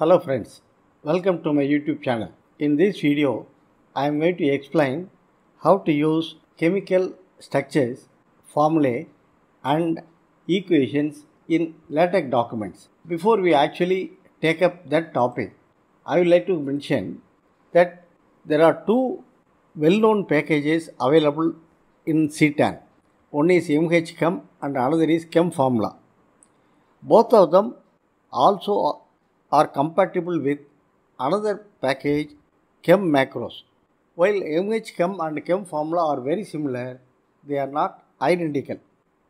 Hello friends, welcome to my YouTube channel. In this video, I am going to explain how to use chemical structures, formulae and equations in LaTeX documents. Before we actually take up that topic, I would like to mention that there are two well-known packages available in CTAN. One is mhchem and another is chemformula. Both of them also are compatible with another package, chemmacros. While mhchem and chemformula are very similar, they are not identical.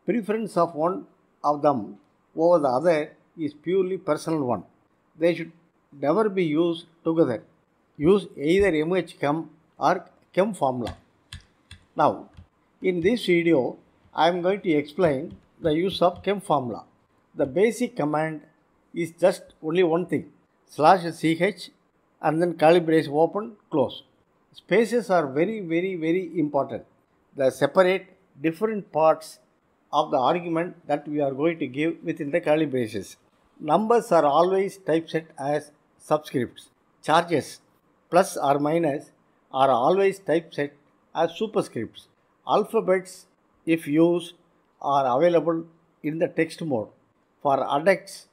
Preference of one of them over the other is purely personal one. They should never be used together. Use either mhchem or chemformula. Now, in this video, I am going to explain the use of chemformula. The basic command is just only one thing, /ch and then curly brace open, close. Spaces are very important. They separate different parts of the argument that we are going to give within the curly braces. Numbers are always typeset as subscripts. Charges, plus or minus, are always typeset as superscripts. Alphabets, if used, are available in the text mode. For adducts,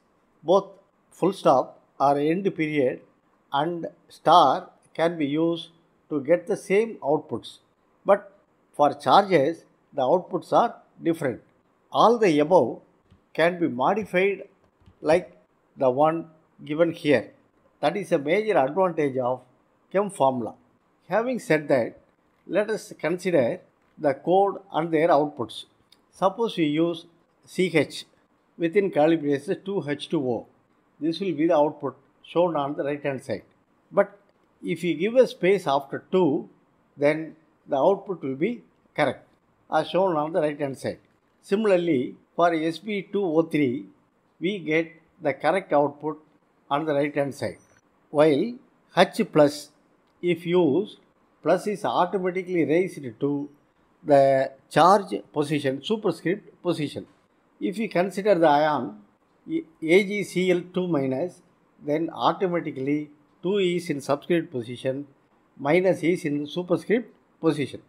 both full stop or end period and star can be used to get the same outputs. But for charges, the outputs are different. All the above can be modified like the one given here. That is a major advantage of chemformula. Having said that, let us consider the code and their outputs. Suppose we use CH. Within curly braces 2H2O. This will be the output shown on the right hand side. But if you give a space after 2, then the output will be correct as shown on the right hand side. Similarly, for SB2O3, we get the correct output on the right hand side. While H plus, if used, plus is automatically raised to the charge position, superscript position. If we consider the ion AgCl2-, then automatically 2 is in subscript position, minus is in superscript position.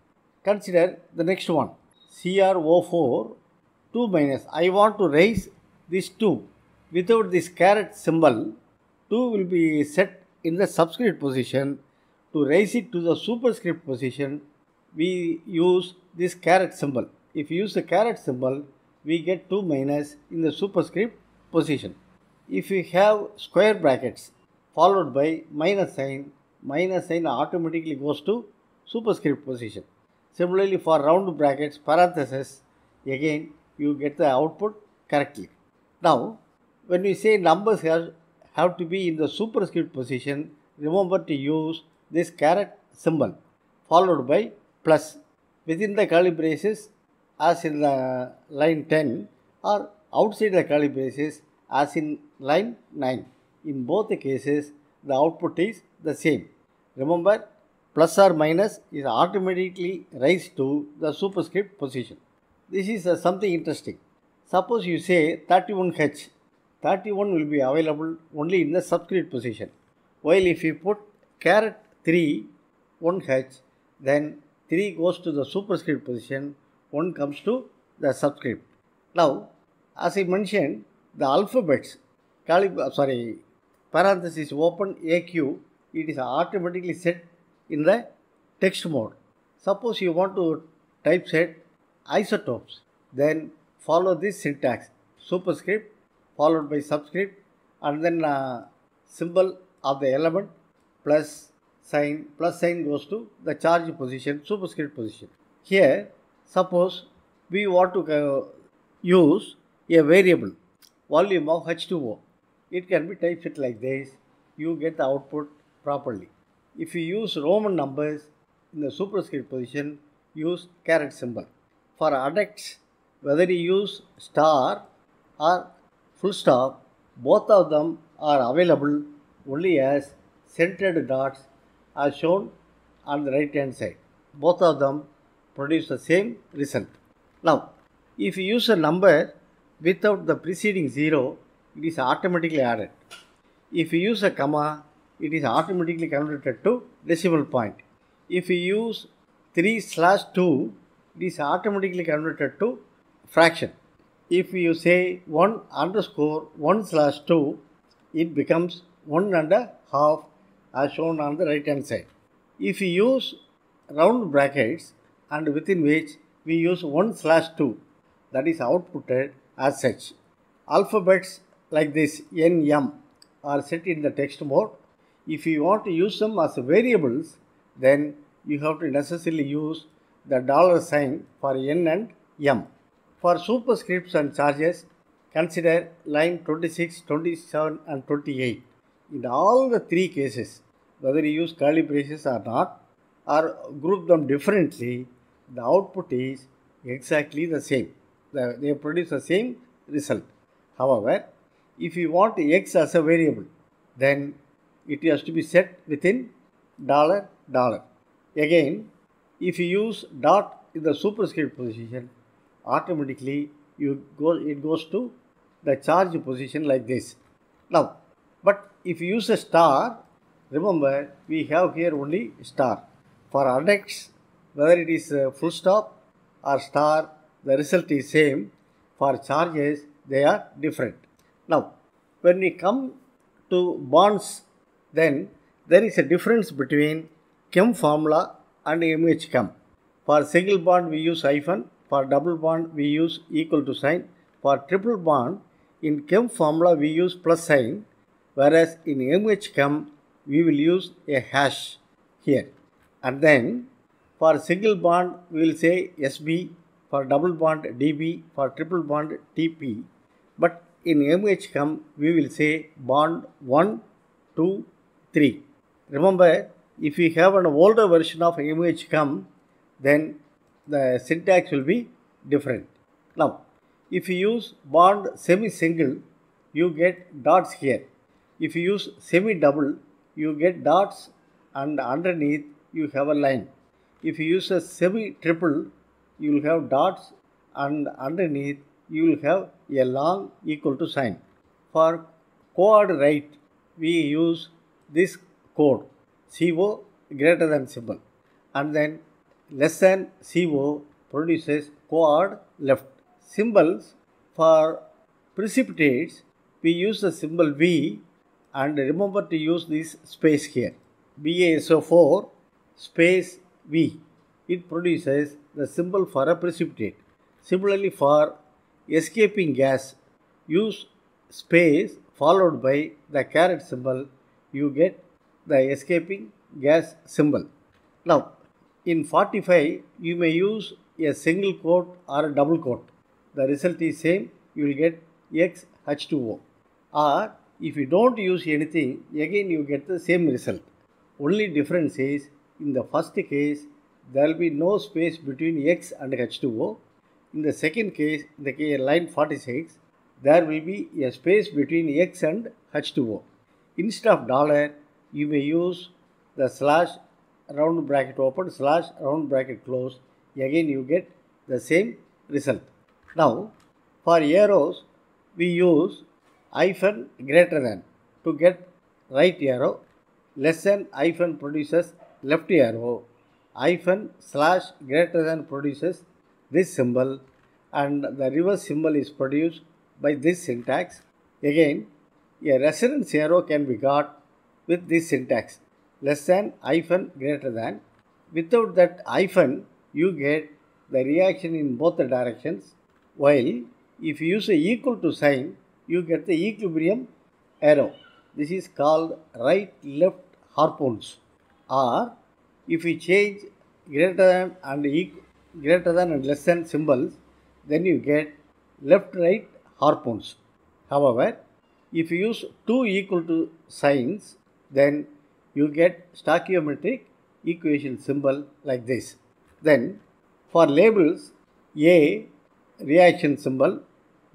Consider the next one, CrO4 2-. I want to raise this 2. Without this caret symbol, 2 will be set in the subscript position. To raise it to the superscript position, we use this caret symbol. If you use the caret symbol, we get 2- in the superscript position. If we have square brackets followed by minus sign automatically goes to superscript position. Similarly, for round brackets, parentheses, again you get the output correctly. Now, when we say numbers have to be in the superscript position, remember to use this caret symbol followed by plus within the curly braces, as in the line 10, or outside the curly braces as in line 9. In both the cases, the output is the same. Remember, plus or minus is automatically raised to the superscript position. This is something interesting. Suppose you say 31H. 31 will be available only in the subscript position. While if you put caret 3, 1H, then 3 goes to the superscript position, 1 comes to the subscript. Now, as I mentioned, the alphabets, parenthesis open AQ, it is automatically set in the text mode. Suppose you want to typeset isotopes, then follow this syntax, superscript followed by subscript and then symbol of the element, plus sign goes to the charge position, superscript position. Here, suppose we want to use a variable, volume of H2O. It can be typeset like this. You get the output properly. If you use Roman numbers in the superscript position, use caret symbol. For adducts, whether you use star or full stop, both of them are available only as centered dots as shown on the right hand side. Both of them produce the same result. Now, if you use a number without the preceding 0, it is automatically added. If you use a comma, it is automatically converted to decimal point. If you use 3/2, it is automatically converted to fraction. If you say 1_1/2, it becomes 1.5 as shown on the right hand side. If you use round brackets and within which we use 1/2, that is outputted as such. Alphabets like this N, M are set in the text mode. If you want to use them as variables, then you have to necessarily use the $ for N and M. For superscripts and charges, consider line 26, 27 and 28. In all the three cases, whether you use curly braces or not, or group them differently, the output is exactly the same. They produce the same result. However, if you want X as a variable, then it has to be set within $$. Again, if you use dot in the superscript position, automatically it goes to the charge position like this. Now, but if you use a star, remember we have here only star. For index, whether it is full stop or star, the result is same. For charges, they are different. Now, when we come to bonds, then there is a difference between chem formula and mhchem. For single bond, we use hyphen. For double bond, we use equal to sign. For triple bond, in chem formula, we use plus sign, whereas in mhchem, we will use a hash here. And then, for single bond, we will say SB. For double bond, DB. For triple bond, TP. But in mhchem, we will say bond 1, 2, 3. Remember, if we have an older version of mhchem, then the syntax will be different. Now, if you use bond semi-single, you get dots here. If you use semi-double, you get dots and underneath you have a line. If you use a semi-triple, you will have dots and underneath you will have a long equal to sign. For co-ordinate, we use this code CO greater than symbol, and then less than CO produces coord left. Symbols for precipitates, we use the symbol V, and remember to use this space here. BASO4 space V. It produces the symbol for a precipitate. Similarly, for escaping gas, use space followed by the caret symbol. You get the escaping gas symbol. Now, in 45, you may use a single quote or a double quote. The result is same. You will get XH2O. Or if you don't use anything, again you get the same result. Only difference is, in the first case, there will be no space between X and H2O. In the second case, the line 46, there will be a space between X and H2O. Instead of $, you may use the slash round bracket open, slash round bracket close. Again, you get the same result. Now, for arrows, we use hyphen greater than to get right arrow. Less than hyphen produces left arrow. Hyphen slash greater than produces this symbol, and the reverse symbol is produced by this syntax. Again, a reference arrow can be got with this syntax. Less than, hyphen, greater than. Without that hyphen, you get the reaction in both the directions. While if you use a equal to sign, you get the equilibrium arrow. This is called right-left harpoons. Or if we change greater than and less than symbols, then you get left-right harpoons. However, if you use two equal to signs, then you get stoichiometric equation symbol like this. Then for labels, A, reaction symbol,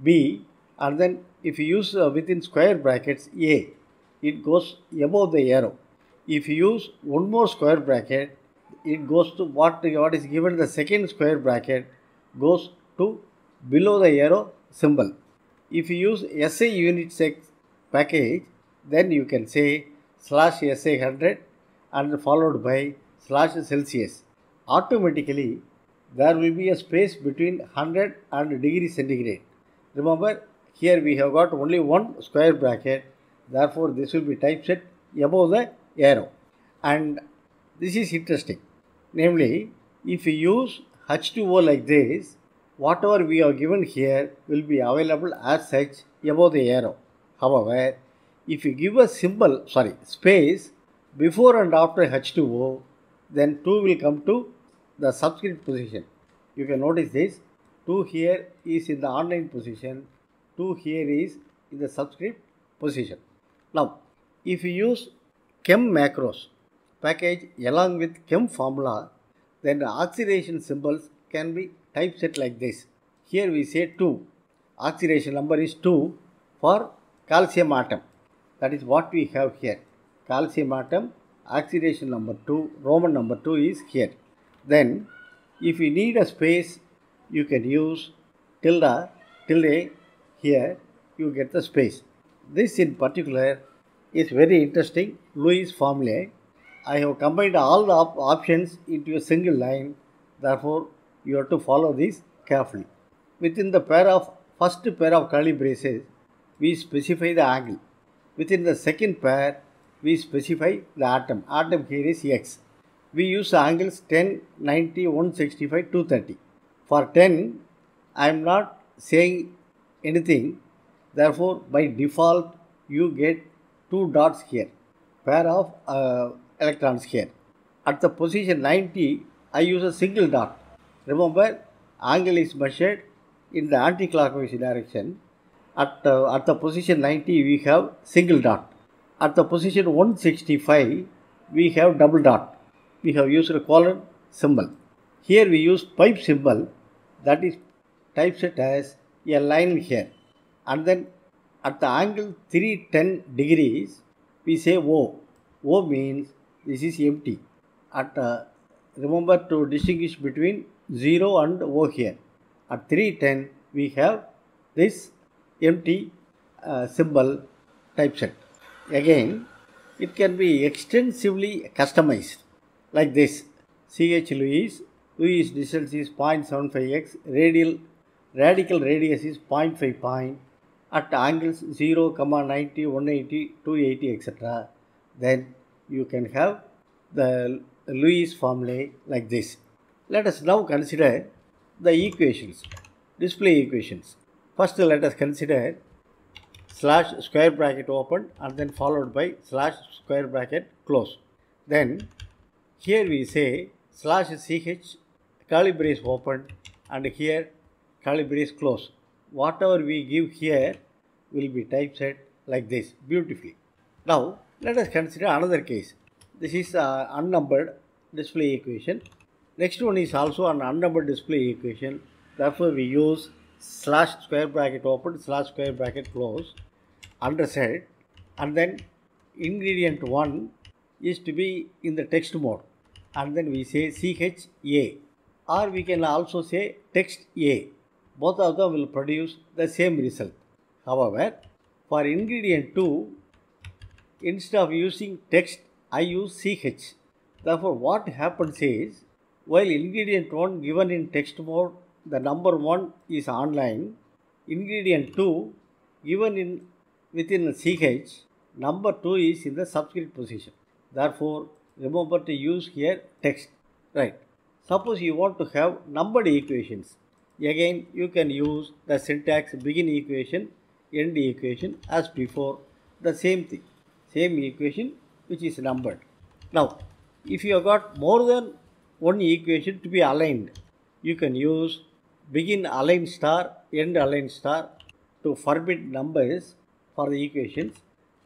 B, and then if you use within square brackets A, it goes above the arrow. If you use one more square bracket, it goes to what is given. The second square bracket goes to below the arrow symbol. If you use SI unit package, then you can say slash SA100 and followed by slash Celsius. Automatically, there will be a space between 100 and degree centigrade. Remember, here we have got only one square bracket, therefore this will be typeset above the arrow. And this is interesting, namely, if we use H2O like this, whatever we are given here will be available as such above the arrow. However, if you give a space before and after H2O, then 2 will come to the subscript position. You can notice this, 2 here is in the online position, 2 here is in the subscript position. Now, if you use chemmacros package along with chemformula, then the oxidation symbols can be typeset like this. Here we say 2, oxidation number is 2 for calcium atom. That is what we have here. Calcium atom, oxidation number 2, Roman number 2 is here. Then, if you need a space, you can use tilde, here you get the space. This in particular is very interesting, Lewis formulae. I have combined all the options into a single line, therefore you have to follow this carefully. Within the first pair of curly braces, we specify the angle. Within the second pair, we specify the atom. Atom here is X. We use angles 10, 90, 165, 230. For 10, I am not saying anything. Therefore, by default, you get 2 dots here, pair of electrons here. At the position 90, I use a single dot. Remember, angle is measured in the anti-clockwise direction. At the position 90, we have single dot. At the position 165, we have double dot. We have used a colon symbol. Here we use pipe symbol, that is typeset as a line here. And then at the angle 310 degrees, we say O. O means this is empty. Remember to distinguish between 0 and O here. At 310, we have this empty symbol typeset. Again, it can be extensively customized like this. CH Lewis, Lewis distance is 0.75x, radical radius is 0.5 at angles 0, 90, 180, 280, etc. Then you can have the Lewis formulae like this. Let us now consider the equations, display equations. First, let us consider slash square bracket open and then followed by slash square bracket close. Then here we say slash CH curly brace open and here curly brace close. Whatever we give here will be typeset like this beautifully. Now let us consider another case. This is an unnumbered display equation. Next one is also an unnumbered display equation. Therefore we use slash square bracket open slash square bracket close under set, and then ingredient 1 is to be in the text mode, and then we say CHA, or we can also say text A. Both of them will produce the same result. However, for ingredient 2, instead of using text, I use CH. Therefore what happens is, while ingredient 1 given in text mode, the number 1 is online. Ingredient 2 given in within CH, number 2 is in the subscript position. Therefore, remember to use here text. Right. Suppose you want to have numbered equations. Again, you can use the syntax begin equation, end equation as before. The same thing, same equation which is numbered. Now, if you have got more than one equation to be aligned, you can use begin align star, end align star to forbid numbers for the equations,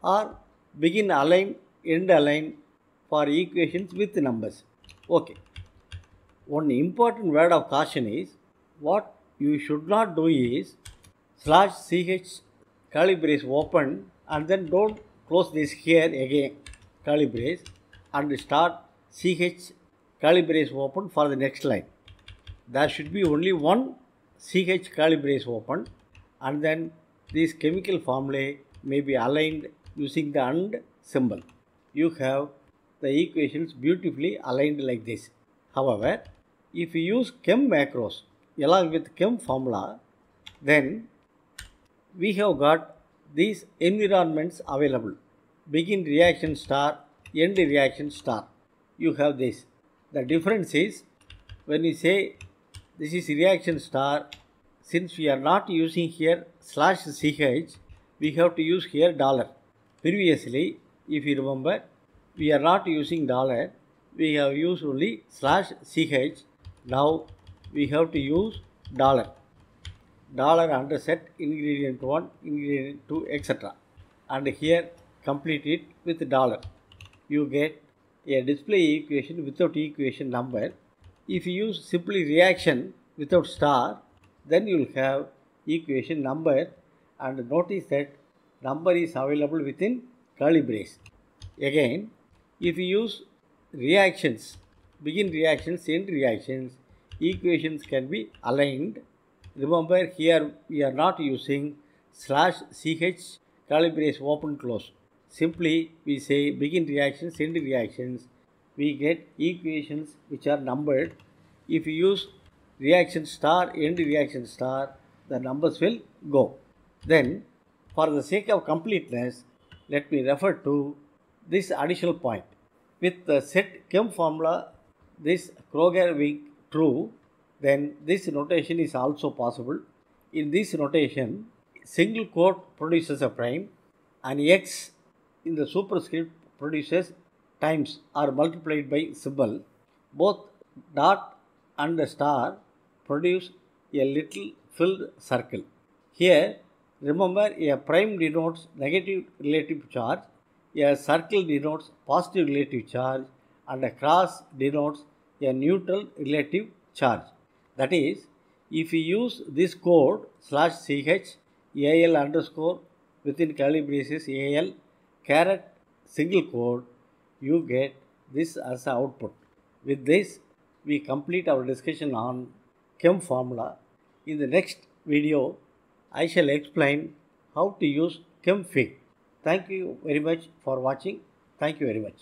or begin align, end align for equations with numbers. Okay. One important word of caution is, what you should not do is slash CH curly brace open and then don't close this here again curly brace and start CH curly brace open for the next line. There should be only one CH curly brace open, and then these chemical formulae may be aligned using the AND symbol. You have the equations beautifully aligned like this. However, if you use chemmacros along with chemformula, then we have got these environments available. Begin reaction star, end reaction star. You have this. The difference is, when you say this is reaction star, since we are not using here /ch, we have to use here dollar. Previously, if you remember, we are not using dollar, we have used only /ch. Now we have to use dollar. Dollar under set ingredient 1, ingredient 2, etc. And here complete it with dollar. You get a display equation without equation number. If you use simply reaction without star, then you will have equation number, and notice that number is available within curly brace. Again, if you use reactions, begin reactions, end reactions, equations can be aligned. Remember, here we are not using /ch, curly brace open close. Simply we say begin reactions, end reactions. We get equations which are numbered. If you use reaction star, end reaction star, the numbers will go. Then, for the sake of completeness, let me refer to this additional point. With the set chemformula, this Kroger being true, then this notation is also possible. In this notation, single quote produces a prime, and X in the superscript produces times are multiplied by symbol. Both dot and the star produce a little filled circle. Here, remember, a prime denotes negative relative charge, a circle denotes positive relative charge, and a cross denotes a neutral relative charge. That is, if we use this code /ch, al underscore within curly braces al caret single code, you get this as an output. With this, we complete our discussion on chemformula. In the next video, I shall explain how to use chemfig. Thank you very much for watching. Thank you very much.